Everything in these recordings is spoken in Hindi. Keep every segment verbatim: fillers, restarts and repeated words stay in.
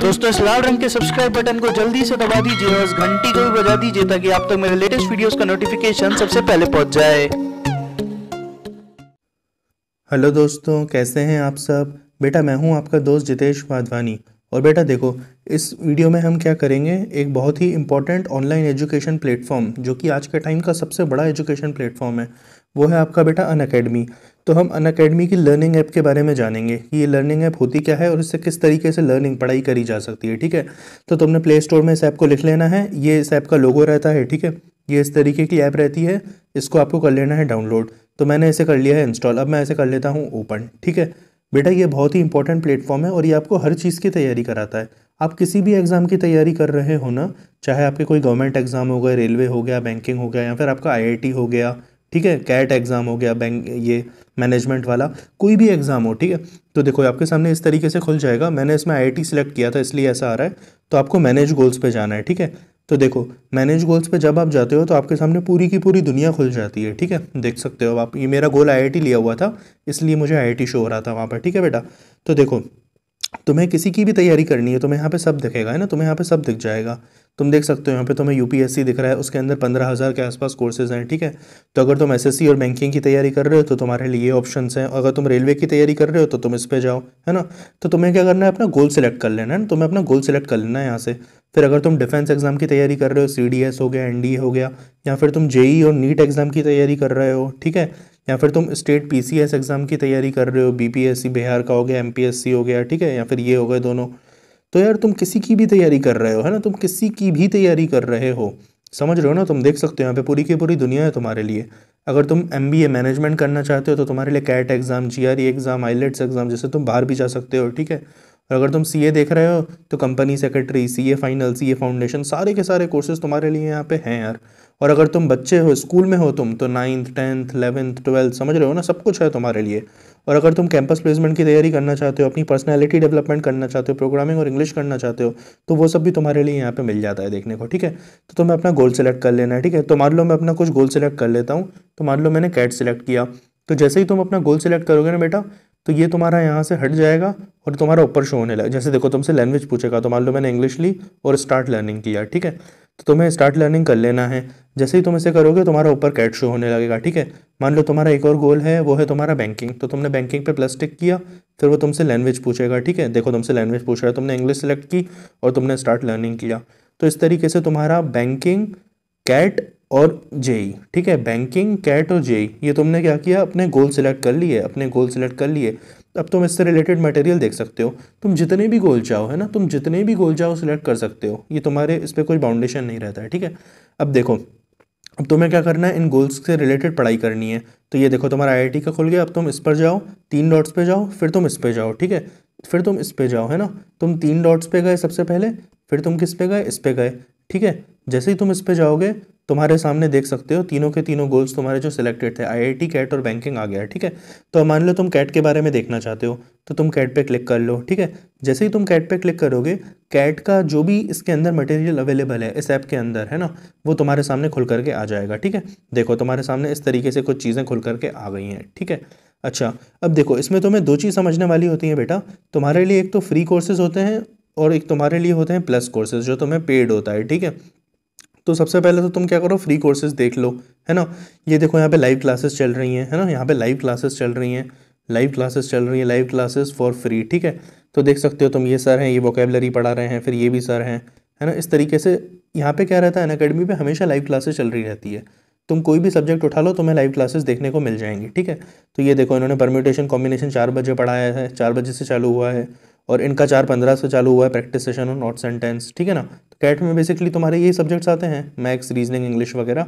दोस्तों इस लाल रंग के सब्सक्राइब बटन को जल्दी से दबा दीजिए और इस घंटी को भी बजा दीजिए ताकि आप तक मेरे लेटेस्ट वीडियोस का नोटिफिकेशन सबसे पहले पहुंच जाए। हेलो दोस्तों, कैसे हैं आप सब? बेटा मैं हूं आपका दोस्त जितेश माधवानी। और बेटा देखो, इस वीडियो में हम क्या करेंगे, एक बहुत ही इम्पॉर्टेंट ऑनलाइन एजुकेशन प्लेटफॉर्म जो कि आज के टाइम का सबसे बड़ा एजुकेशन प्लेटफॉर्म है, वो है आपका बेटा अनअकैडमी। तो हम अनअकैडमी की लर्निंग ऐप के बारे में जानेंगे कि ये लर्निंग ऐप होती क्या है और इससे किस तरीके से लर्निंग पढ़ाई करी जा सकती है। ठीक है, तो तुमने प्ले स्टोर में इस ऐप को लिख लेना है। ये इस ऐप का लोगो रहता है, ठीक है, ये इस तरीके की ऐप रहती है। इसको आपको कर लेना है डाउनलोड। तो मैंने इसे कर लिया है इंस्टॉल। अब मैं इसे कर लेता हूँ ओपन। ठीक है बेटा, ये बहुत ही इंपॉर्टेंट प्लेटफॉर्म है और ये आपको हर चीज़ की तैयारी कराता है। आप किसी भी एग्ज़ाम की तैयारी कर रहे हो ना, चाहे आपके कोई गवर्नमेंट एग्ज़ाम हो गए, रेलवे हो गया, बैंकिंग हो गया, या फिर आपका आईआईटी हो गया, ठीक है, कैट एग्ज़ाम हो गया, बैंक ये मैनेजमेंट वाला कोई भी एग्ज़ाम हो, ठीक है। तो देखो आपके सामने इस तरीके से खुल जाएगा। मैंने इसमें आईआईटी सिलेक्ट किया था इसलिए ऐसा आ रहा है। तो आपको मैनेज गोल्स पर जाना है, ठीक है। तो देखो मैनेज गोल्स पे जब आप जाते हो तो आपके सामने पूरी की पूरी दुनिया खुल जाती है, ठीक है, देख सकते हो आप। ये मेरा गोल आईआईटी लिया हुआ था इसलिए मुझे आईआईटी शो हो रहा था वहाँ पर, ठीक है बेटा। तो देखो तुम्हें किसी की भी तैयारी करनी है, तुम्हें यहाँ पे सब दिखेगा, है ना, तुम्हें यहाँ पे सब दिख जाएगा। तुम देख सकते हो यहाँ पे तुम्हें यूपीएससी दिख रहा है, उसके अंदर पंद्रह हज़ार के आसपास कोर्सेज हैं, ठीक है। तो अगर तुम एसएससी और बैंकिंग की तैयारी कर रहे हो तो तुम्हारे लिए ऑप्शंस हैं। अगर तुम रेलवे की तैयारी कर रहे हो तो तुम इस पर जाओ, है ना। तो तुम्हें क्या करना है, अपना गोल सेलेक्ट कर लेना है ना, तुम्हें अपना गोल सेलेक्ट कर लेना है यहाँ से। फिर अगर तुम डिफेंस एग्जाम की तैयारी कर रहे हो, सीडीएस हो गया, एनडीए हो गया, या फिर तुम जेईई और नीट एग्जाम की तैयारी कर रहे हो, ठीक है, या फिर तुम स्टेट पीसीएस एग्ज़ाम की तैयारी कर रहे हो, बीपीएससी बिहार का हो गया, एमपीएससी हो गया, ठीक है, या फिर ये हो गए दोनों। तो यार तुम किसी की भी तैयारी कर रहे हो, है ना, तुम किसी की भी तैयारी कर रहे हो, समझ रहे हो ना। तुम देख सकते हो यहाँ पे पूरी की पूरी दुनिया है तुम्हारे लिए। अगर तुम एमबीए मैनेजमेंट करना चाहते हो तो तुम्हारे लिए CAT exam, GRE exam, IELTS exam जैसे तुम बाहर भी जा सकते हो, ठीक है। और अगर तुम सीए देख रहे हो तो company secretary, CA final, CA foundation, सारे के सारे कोर्सेज तुम्हारे लिए यहाँ पे हैं यार। और अगर तुम बच्चे हो, स्कूल में हो तुम, तो नाइन्थ, टेंथ, इलेवेंथ, ट्वेल्थ, समझ रहे हो ना, सब कुछ है तुम्हारे लिए। और अगर तुम कैंपस प्लेसमेंट की तैयारी करना चाहते हो, अपनी पर्सनैलिटी डेवलपमेंट करना चाहते हो, प्रोग्रामिंग और इंग्लिश करना चाहते हो, तो वो सब भी तुम्हारे लिए यहाँ पे मिल जाता है देखने को, ठीक है। तो तुम्हें अपना गोल सेलेक्ट कर लेना है, ठीक है। तो मान लो मैं अपना कुछ गोल सेलेक्ट कर लेता हूँ। तो मान लो मैंने कैट सेलेक्ट किया। तो जैसे ही तुम अपना गोल सेलेक्ट करोगे ना बेटा, तो ये तुम्हारा यहाँ से हट जाएगा और तुम्हारा ऊपर शो होने लगा। जैसे देखो तुमसे लैंग्वेज पूछेगा, तो मान लो मैंने इंग्लिश ली और स्टार्ट लर्निंग किया, ठीक है। तो तुम्हें स्टार्ट लर्निंग कर लेना है। जैसे ही तुम इसे करोगे तुम्हारा ऊपर कैट शो होने लगेगा, ठीक है। मान लो तुम्हारा एक और गोल है, वो है तुम्हारा बैंकिंग। तो तुमने बैंकिंग पे प्लस टिक किया, फिर वो तुमसे लैंग्वेज पूछेगा, ठीक है। देखो तुमसे लैंग्वेज पूछ रहा है, तुमने इंग्लिश सेलेक्ट की और तुमने स्टार्ट लर्निंग किया। तो इस तरीके से तुम्हारा बैंकिंग, कैट और जेई, ठीक है, बैंकिंग, कैट और जेई, ये तुमने क्या किया, अपने गोल सेलेक्ट कर लिए, अपने गोल सेलेक्ट कर लिए। अब तुम इससे रिलेटेड मटेरियल देख सकते हो। तुम जितने भी गोल चाहो, है ना, तुम जितने भी गोल चाहो सेलेक्ट कर सकते हो। ये तुम्हारे इस पर कोई बाउंडेशन नहीं रहता है, ठीक है। अब देखो अब तुम्हें क्या करना है, इन गोल्स से रिलेटेड पढ़ाई करनी है। तो ये देखो तुम्हारा आईआईटी का खुल गया। अब तुम इस पर जाओ, तीन डॉट्स पे जाओ, फिर तुम इस पर जाओ, ठीक है, फिर तुम इस पर जाओ, है ना। तुम तीन डॉट्स पे गए सबसे पहले, फिर तुम किस पे गए, इस पे गए, ठीक है। जैसे ही तुम इस पे जाओगे तुम्हारे सामने देख सकते हो तीनों के तीनों गोल्स तुम्हारे जो सिलेक्टेड थे, आईआईटी, कैट और बैंकिंग आ गया, ठीक है। तो मान लो तुम कैट के बारे में देखना चाहते हो तो तुम कैट पे क्लिक कर लो, ठीक है। जैसे ही तुम कैट पे क्लिक करोगे, कैट का जो भी इसके अंदर मटेरियल अवेलेबल है इस ऐप के अंदर, है ना, वो तुम्हारे सामने खुल करके आ जाएगा, ठीक है। देखो तुम्हारे सामने इस तरीके से कुछ चीज़ें खुल करके आ गई हैं, ठीक है। अच्छा अब देखो इसमें तुम्हें दो चीज़ समझने वाली होती हैं बेटा। तुम्हारे लिए एक तो फ्री कोर्सेज होते हैं और एक तुम्हारे लिए होते हैं प्लस कोर्सेज जो तुम्हें पेड होता है, ठीक है। तो सबसे पहले तो तुम क्या करो, फ्री कोर्सेज देख लो, है ना। ये देखो यहाँ पे लाइव क्लासेस चल रही हैं, है ना, यहाँ पे लाइव क्लासेस चल रही हैं, लाइव क्लासेस चल रही हैं, लाइव क्लासेस फॉर फ्री, ठीक है। तो देख सकते हो तुम, ये सर हैं, ये वोकेबलरी पढ़ा रहे हैं, फिर ये भी सर हैं, है ना। इस तरीके से यहाँ पे क्या रहता है, अनअकैडमी पे हमेशा लाइव क्लासेस चल रही रहती है। तुम कोई भी सब्जेक्ट उठा लो तुम्हें लाइव क्लासेस देखने को मिल जाएंगी, ठीक है। तो ये देखो इन्होंने परम्यूटेशन कॉम्बिनेशन चार बजे पढ़ाया है, चार बजे से चालू हुआ है, और इनका चार पंद्रह से चालू हुआ है प्रैक्टिस सेशन और नॉट सेंटेंस, ठीक है ना। तो कैट में बेसिकली तुम्हारे ये सब्जेक्ट्स आते हैं, मैथ्स, रीजनिंग, इंग्लिश वगैरह।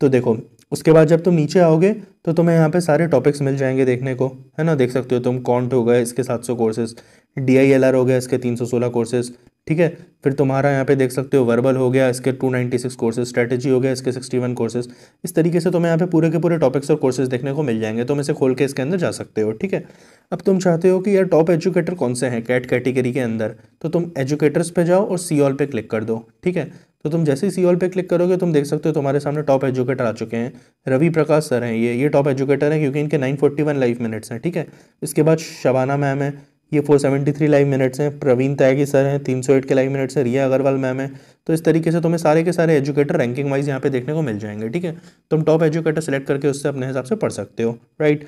तो देखो उसके बाद जब तुम नीचे आओगे तो तुम्हें यहाँ पे सारे टॉपिक्स मिल जाएंगे देखने को, है ना। देख सकते हो तुम, कॉन्ट हो गए, इसके सात सौ courses, D I L R हो गया, इसके तीन सौ सोलह कोर्सेज, ठीक है। फिर तुम्हारा यहाँ पे देख सकते हो वर्बल हो गया, इसके दो सौ छियानवे कोर्सेज, स्ट्रेटजी हो गया, इसके इकसठ कोर्सेज। इस तरीके से तुम्हें यहाँ पे पूरे के पूरे टॉपिक्स और कोर्सेज देखने को मिल जाएंगे। तुम इसे खोल के इसके अंदर जा सकते हो, ठीक है। अब तुम चाहते हो कि यार टॉप एजुकेटर कौन से हैं कैट कैटेगरी के अंदर, तो तुम एजुकेटर्स पे जाओ और सी ऑल पे क्लिक कर दो, ठीक है। तो तुम जैसे ही सी ऑल पे क्लिक करोगे तुम देख सकते हो तुम्हारे सामने टॉप एजुकेटर आ चुके हैं। रवि प्रकाश सर हैं, ये ये टॉप एजुकेटर हैं क्योंकि इनके nine forty one live minutes हैं, ठीक है। इसके बाद शबाना मैम है, ये four seventy three live minutes हैं। प्रवीण त्यागी सर हैं, तीन सौ आठ के लाइव मिनट्स हैं। रिया अग्रवाल मैम हैं। तो इस तरीके से तुम्हें सारे के सारे एजुकेटर रैंकिंग वाइज यहाँ पे देखने को मिल जाएंगे। ठीक है, तुम टॉप एजुकेटर सेलेक्ट करके उससे अपने हिसाब से पढ़ सकते हो। राइट,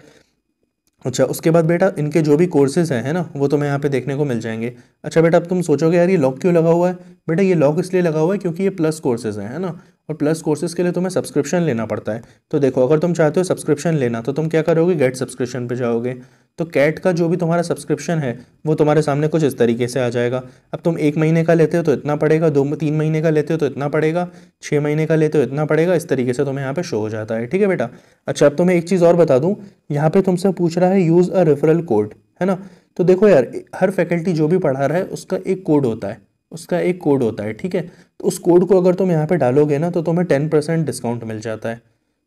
अच्छा उसके बाद बेटा इनके जो भी कोर्सेज़ हैं है ना, वो तुम्हें यहाँ पे देखने को मिल जाएंगे। अच्छा बेटा अब तुम सोचोगे यार ये लॉक क्यों लगा हुआ है? बेटा ये लॉक इसलिए लगा हुआ है क्योंकि ये प्लस कोर्सेज़ हैं है ना, और प्लस कोर्सेज़ के लिए तुम्हें सब्सक्रिप्शन लेना पड़ता है। तो देखो अगर तुम चाहते हो सब्सक्रिप्शन लेना तो तुम क्या करोगे, गेट सब्सक्रिप्शन पर जाओगे। तो कैट का जो भी तुम्हारा सब्सक्रिप्शन है वो तुम्हारे सामने कुछ इस तरीके से आ जाएगा। अब तुम एक महीने का लेते हो तो इतना पड़ेगा, दो तीन महीने का लेते हो तो इतना पड़ेगा, छः महीने का लेते हो इतना पड़ेगा। इस तरीके से तुम्हें यहाँ पे शो हो जाता है। ठीक है बेटा, अच्छा अब तुम्हें एक चीज़ और बता दूँ, यहाँ पे तुमसे पूछ रहा है यूज़ अ रेफरल कोड है ना। तो देखो यार हर फैकल्टी जो भी पढ़ा रहा है उसका एक कोड होता है, उसका एक कोड होता है। ठीक है, तो उस कोड को अगर तुम यहाँ पर डालोगे ना तो तुम्हें टेन परसेंट डिस्काउंट मिल जाता है।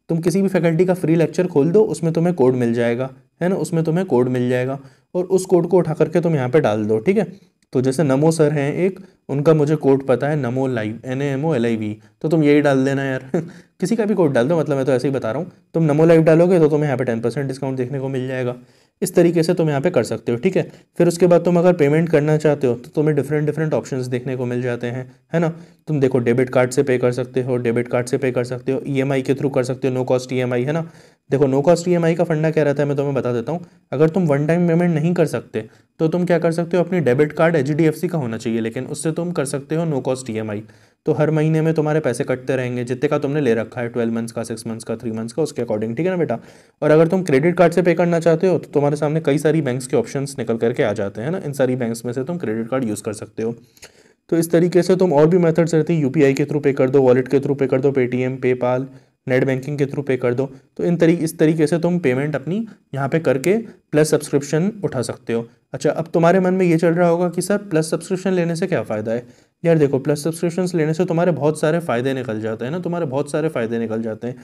तुम किसी भी फैकल्टी का फ्री लेक्चर खोल दो, उसमें तुम्हें कोड मिल जाएगा है ना, उसमें तुम्हें कोड मिल जाएगा और उस कोड को उठा करके तुम यहाँ पे डाल दो। ठीक है, तो जैसे नमो सर हैं एक, उनका मुझे कोड पता है, Namo live N A M O L I V, तो तुम यही डाल देना यार किसी का भी कोड डाल दो, मतलब मैं तो ऐसे ही बता रहा हूँ। तुम नमो लाइव डालोगे तो तुम्हें यहाँ पे टेन परसेंट डिस्काउंट देखने को मिल जाएगा। इस तरीके से तुम यहाँ पे कर सकते हो। ठीक है, फिर उसके बाद तुम अगर पेमेंट करना चाहते हो तो तुम्हें डिफरेंट डिफरेंट ऑप्शंस देखने को मिल जाते हैं है ना। तुम देखो डेबिट कार्ड से पे कर सकते हो, डेबिट कार्ड से पे कर सकते हो, ई एम आई के थ्रू कर सकते हो, no cost E M I है ना। देखो no cost E M I का फंडा क्या रहता है मैं तुम्हें बता देता हूँ। अगर तुम वन टाइम पेमेंट नहीं कर सकते तो तुम क्या कर सकते हो, अपनी debit card H D F C का होना चाहिए लेकिन उससे तुम कर सकते हो no cost E M I. तो हर महीने में तुम्हारे पैसे कटते रहेंगे जितने का तुमने ले रखा है, ट्वेल्व मंथ्स का, सिक्स मंथ्स का, थ्री मंथ्स का, उसके अकॉर्डिंग। ठीक है ना बेटा, और अगर तुम क्रेडिट कार्ड से पे करना चाहते हो तो तुम्हारे सामने कई सारी बैंक्स के ऑप्शंस निकल करके आ जाते हैं ना। इन सारी बैंक्स में से तुम क्रेडिट कार्ड यूज़ कर सकते हो। तो इस तरीके से तुम और भी मेथड्स रहती है, यू पी आई के थ्रू पे कर दो, वॉलेट के थ्रू पे कर दो, पेटीएम, पेपाल, नेट बैंकिंग के थ्रू पे कर दो। तो इन तरी इस तरीके से तुम पेमेंट अपनी यहाँ पे करके प्लस सब्सक्रिप्शन उठा सकते हो। अच्छा अब तुम्हारे मन में ये चल रहा होगा कि सर प्लस सब्सक्रिप्शन लेने से क्या फ़ायदा है? यार देखो प्लस सब्सक्रिप्शंस लेने से तुम्हारे बहुत सारे फ़ायदे निकल जाते हैं ना, तुम्हारे बहुत सारे फ़ायदे निकल जाते हैं।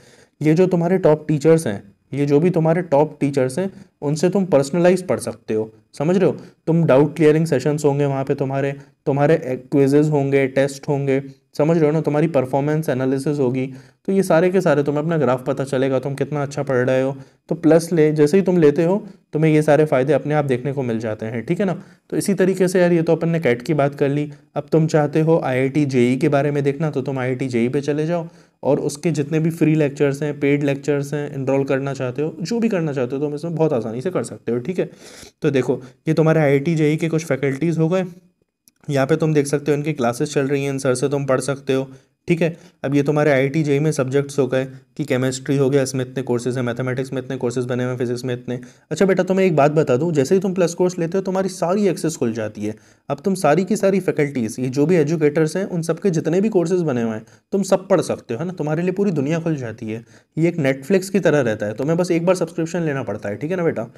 ये जो तुम्हारे टॉप टीचर्स हैं, ये जो भी तुम्हारे टॉप टीचर्स हैं उनसे तुम पर्सनलाइज पढ़ सकते हो, समझ रहे हो। तुम डाउट क्लियरिंग सेशंस होंगे वहाँ पे, तुम्हारे तुम्हारे क्विजेज होंगे, टेस्ट होंगे, समझ रहे हो ना। तुम्हारी परफॉर्मेंस एनालिसिस होगी, तो ये सारे के सारे तुम्हें अपना ग्राफ पता चलेगा तुम कितना अच्छा पढ़ रहे हो। तो प्लस ले जैसे ही तुम लेते हो तुम्हें ये सारे फ़ायदे अपने आप देखने को मिल जाते हैं। ठीक है ना, तो इसी तरीके से यार ये तो अपन ने कैट की बात कर ली। अब तुम चाहते हो आई आई टी जे ई के बारे में देखना तो तुम आई आई टी जे ई पे चले जाओ और उसके जितने भी फ्री लेक्चर्स हैं, पेड लेक्चर्स हैं, इनरोल करना चाहते हो, जो भी करना चाहते हो तुम इसमें बहुत आसानी से कर सकते हो। ठीक है, तो देखो ये तुम्हारे आई आई टी जे ई के कुछ फैकल्टीज़ हो गए। यहाँ पे तुम देख सकते हो इनकी क्लासेस चल रही हैं, इन सर से तुम पढ़ सकते हो। ठीक है, अब ये तुम्हारे आई आई टी जे ई में सब्जेक्ट्स हो गए कि केमिस्ट्री हो गया, इसमें इतने कोर्सेज़ हैं, मैथमेटिक्स में इतने कोर्सेज़ बने हुए, फिजिक्स में इतने। अच्छा बेटा तुम्हें एक बात बता दूं, जैसे ही तुम प्लस कोर्स लेते हो तुम्हारी सारी एक्सेस खुल जाती है। अब तुम सारी की सारी फैकल्टीज़, ये जो भी एजुकेटर्स हैं उन सब के जितने भी कोर्सेज़ बने हुए हैं तुम सब पढ़ सकते हो है ना। तुम्हारे लिए पूरी दुनिया खुल जाती है, ये एक नेटफ्लिक्स की तरह रहता है, तुम्हें बस एक बार सब्सक्रिप्शन लेना पड़ता है। ठीक है ना बेटा,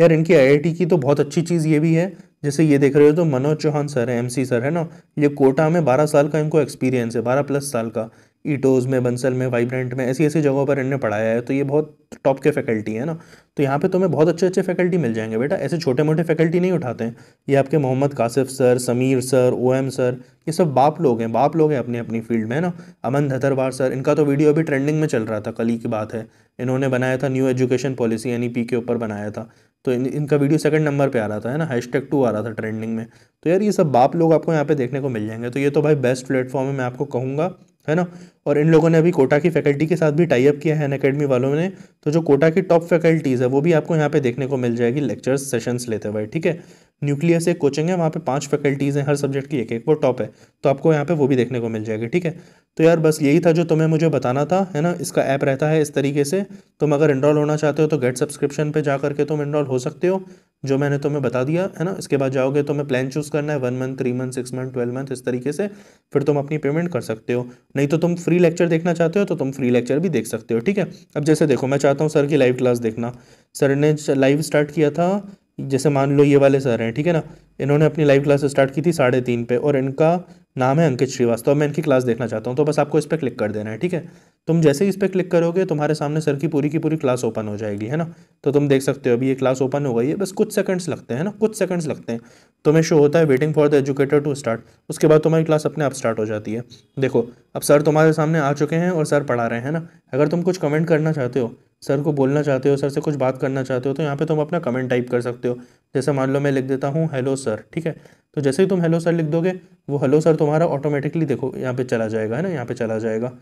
यार इनकी आई आई टी की तो बहुत अच्छी चीज़ ये भी है, जैसे ये देख रहे हो तो मनोज चौहान सर है, एमसी सर है ना, ये कोटा में बारह साल का इनको एक्सपीरियंस है, बारह प्लस साल का। ईटोज़ में, बंसल में, वाइब्रेंट में, ऐसी ऐसी जगहों पर इनने पढ़ाया है, तो ये बहुत टॉप के फैकल्टी है ना। तो यहाँ पे तुम्हें बहुत अच्छे अच्छे फैकल्टी मिल जाएंगे बेटा, ऐसे छोटे मोटे फैकल्टी नहीं उठाते हैं ये। आपके Mohammad Kashif sir, Sameer sir, Om sir, ये सब बाप लोग हैं, बाप लोग हैं अपनी अपनी फील्ड में है ना। अमन धतरवाल सर, इनका तो वीडियो अभी ट्रेंडिंग में चल रहा था, कल ही की बात है, इन्होंने बनाया था न्यू एजुकेशन पॉलिसी यानी पी के ऊपर बनाया था, तो इन, इनका वीडियो सेकंड नंबर पे आ रहा था है ना, हैशटैग टू आ रहा था ट्रेंडिंग में। तो यार ये सब बाप लोग आपको यहाँ पे देखने को मिल जाएंगे, तो ये तो भाई बेस्ट प्लेटफॉर्म है मैं आपको कहूँगा है ना। और इन लोगों ने अभी कोटा की फैकल्टी के साथ भी टाई अप किया है अनअकैडमी वालों ने, तो जो कोटा की टॉप फैकल्टीज़ है वो भी आपको यहाँ पे देखने को मिल जाएगी लेक्चर्स सेशंस लेते हुए। ठीक है, न्यूक्लियस एक कोचिंग है, वहाँ पे पांच फैकल्टीज़ हैं, हर सब्जेक्ट की एक एक, वो टॉप है, तो आपको यहाँ पे वो भी देखने को मिल जाएगी। ठीक है, तो यार बस यही था जो तुम्हें मुझे बताना था है ना। इसका ऐप रहता है इस तरीके से, तुम अगर इनरोल होना चाहते हो तो गेट सब्सक्रिप्शन पे जा करके तुम इनरोल हो सकते हो, जो मैंने तुम्हें बता दिया है ना। इसके बाद जाओगे तुम्हें प्लान चूज़ करना है, one month, three month, six month, twelve month, इस तरीके से फिर तुम अपनी पेमेंट कर सकते हो। नहीं तो तुम फ्री लेक्चर देखना चाहते हो तो तुम फ्री लेक्चर भी देख सकते हो। ठीक है, अब जैसे देखो मैं चाहता हूँ सर की लाइव क्लास देखना, सर ने लाइव स्टार्ट किया था, जैसे मान लो ये वाले सर हैं ठीक है ना, इन्होंने अपनी लाइव क्लास स्टार्ट की थी साढ़े तीन पे और इनका नाम है अंकित श्रीवास्तव। मैं इनकी क्लास देखना चाहता हूँ तो बस आपको इस पर क्लिक कर देना है। ठीक है, तुम जैसे ही इस पर क्लिक करोगे तुम्हारे सामने सर की पूरी की पूरी क्लास ओपन हो जाएगी है ना। तो तुम देख सकते हो अभी ये क्लास ओपन हो गई है, बस कुछ सेकंड्स लगते हैं ना, कुछ सेकंड्स लगते हैं। तुम्हें शो होता है waiting for the educator to start, उसके बाद तुम्हारी क्लास अपने आप स्टार्ट हो जाती है। देखो अब सर तुम्हारे सामने आ चुके हैं और सर पढ़ा रहे हैं ना। अगर तुम कुछ कमेंट करना चाहते हो सर को बोलना चाहते हो, सर से कुछ बात करना चाहते हो, तो यहाँ पे तुम अपना कमेंट टाइप कर सकते हो। जैसे मान लो मैं लिख देता हूँ हेलो सर, ठीक है। तो जैसे ही तुम हेलो सर लिख दोगे, वो हेलो सर तुम्हारा ऑटोमेटिकली देखो यहाँ पे चला जाएगा, है ना, यहाँ पे चला जाएगा,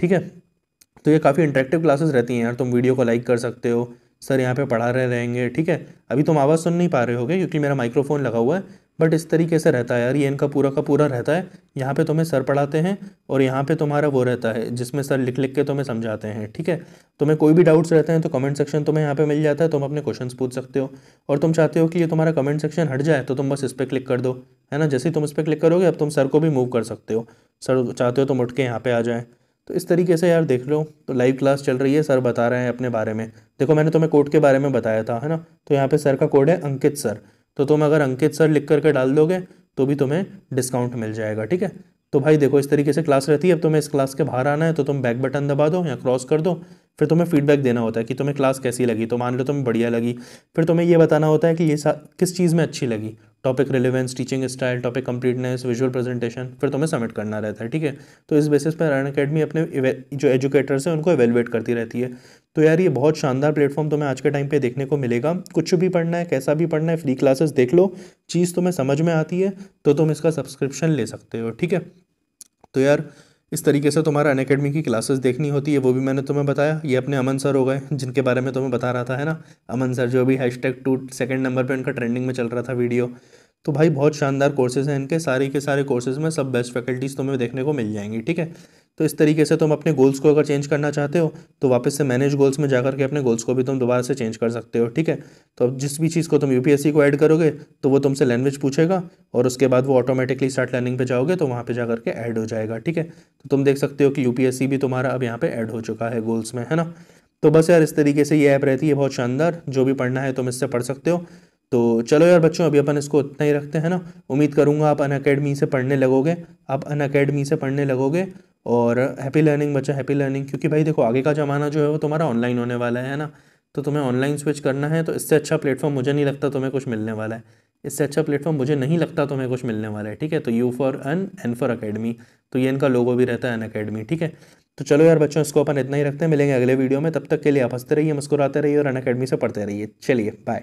ठीक है। तो ये काफ़ी इंटरेक्टिव क्लासेस रहती हैं यार। तुम वीडियो को लाइक कर सकते हो, सर यहाँ पे पढ़ा रहे रहेंगे, ठीक है। अभी तुम आवाज़ सुन नहीं पा रहे होगे क्योंकि मेरा माइक्रोफोन लगा हुआ है, बट इस तरीके से रहता है यार, ये इनका पूरा का पूरा रहता है। यहाँ पे तुम्हें सर पढ़ाते हैं और यहाँ पे तुम्हारा वो रहता है जिसमें सर लिख लिख के तुम्हें समझाते हैं, ठीक है। तुम्हें कोई भी डाउट्स रहते हैं तो कमेंट सेक्शन तुम्हें यहाँ पे मिल जाता है, तुम अपने क्वेश्चंस पूछ सकते हो। और तुम चाहते हो कि ये तुम्हारा कमेंट सेक्शन हट जाए तो तुम बस इस पर क्लिक कर दो, है ना। जैसे ही तुम इस पर क्लिक करोगे, अब तुम सर को भी मूव कर सकते हो, सर चाहते हो तुम उठ के यहाँ पे आ जाएँ। तो इस तरीके से यार देख लो, तो लाइव क्लास चल रही है, सर बता रहे हैं अपने बारे में। देखो मैंने तुम्हें कोड के बारे में बताया था, है ना, तो यहाँ पे सर का कोड है अंकित सर, तो तुम अगर अंकित सर लिख करके डाल दोगे तो भी तुम्हें डिस्काउंट मिल जाएगा, ठीक है। तो भाई देखो इस तरीके से क्लास रहती है। अब तुम्हें इस क्लास के बाहर आना है तो तुम बैक बटन दबा दो या क्रॉस कर दो, फिर तुम्हें फीडबैक देना होता है कि तुम्हें क्लास कैसी लगी। तो मान लो तुम्हें बढ़िया लगी, फिर तुम्हें ये बताना होता है कि ये किस चीज़ में अच्छी लगी, topic relevance, teaching style, topic completeness, visual presentation, फिर तुम्हें सबमिट करना रहता है, ठीक है। तो इस बेसिस पर अनअकैडमी अपने जो एजुकेटर्स हैं उनको एवेलुएट करती रहती है। तो यार ये बहुत शानदार प्लेटफॉर्म तुम्हें आज के टाइम पे देखने को मिलेगा। कुछ भी पढ़ना है, कैसा भी पढ़ना है, फ्री क्लासेस देख लो, चीज़ तुम्हें समझ में आती है तो तुम इसका सब्सक्रिप्शन ले सकते हो, ठीक है। तो यार इस तरीके से तुम्हारा अनअकैडमी की क्लासेस देखनी होती है, वो भी मैंने तुम्हें बताया। ये अपने अमन सर हो गए जिनके बारे में तुम्हें बता रहा था, है ना, अमन सर जो भी हैशटैग टू सेकेंड नंबर पे उनका ट्रेंडिंग में चल रहा था वीडियो। तो भाई बहुत शानदार कोर्सेज़ हैं इनके, सारे के सारे कोर्सेज़ में सब बेस्ट फैकल्टीज़ तुम्हें देखने को मिल जाएंगी, ठीक है। तो इस तरीके से तुम अपने गोल्स को अगर चेंज करना चाहते हो तो वापस से मैनेज गोल्स में जाकर के अपने गोल्स को भी तुम दोबारा से चेंज कर सकते हो, ठीक है। तो अब जिस भी चीज़ को तुम यूपीएससी को ऐड करोगे तो वो तुमसे लैंग्वेज पूछेगा और उसके बाद वो ऑटोमेटिकली स्टार्ट लर्निंग पे जाओगे तो वहाँ पे जाकर के ऐड हो जाएगा, ठीक है। तो तुम देख सकते हो कि यूपीएससी भी तुम्हारा अब यहाँ पे ऐड हो चुका है गोल्स में, है ना। तो बस यार इस तरीके से ये ऐप रहती है, बहुत शानदार। जो भी पढ़ना है तुम इससे पढ़ सकते हो। तो चलो यार बच्चों, अभी अपन इसको इतना ही रखते हैं ना। उम्मीद करूँगा आप अनअकैडमी से पढ़ने लगोगे, आप अनअकैडमी से पढ़ने लगोगे। और हैप्पी लर्निंग बच्चा, हैप्पी लर्निंग, क्योंकि भाई देखो आगे का ज़माना जो है वो तुम्हारा ऑनलाइन होने वाला है ना। तो तुम्हें ऑनलाइन स्विच करना है तो इससे अच्छा प्लेटफॉर्म मुझे नहीं लगता तुम्हें कुछ मिलने वाला है, इससे अच्छा प्लेटफॉर्म मुझे नहीं लगता तुम्हें कुछ मिलने वाला है, ठीक है। तो U for un, N for academy, तो ये इनका लोगो भी रहता है अनअकैडमी, ठीक है। तो चलो यार बच्चों इसको अपन इतना ही रखते हैं, मिलेंगे अगले वीडियो में। तब तक के लिए आप हंसते रहिए, मुस्कुराते रहिए और अनअकैडमी से पढ़ते रहिए। चलिए बाय।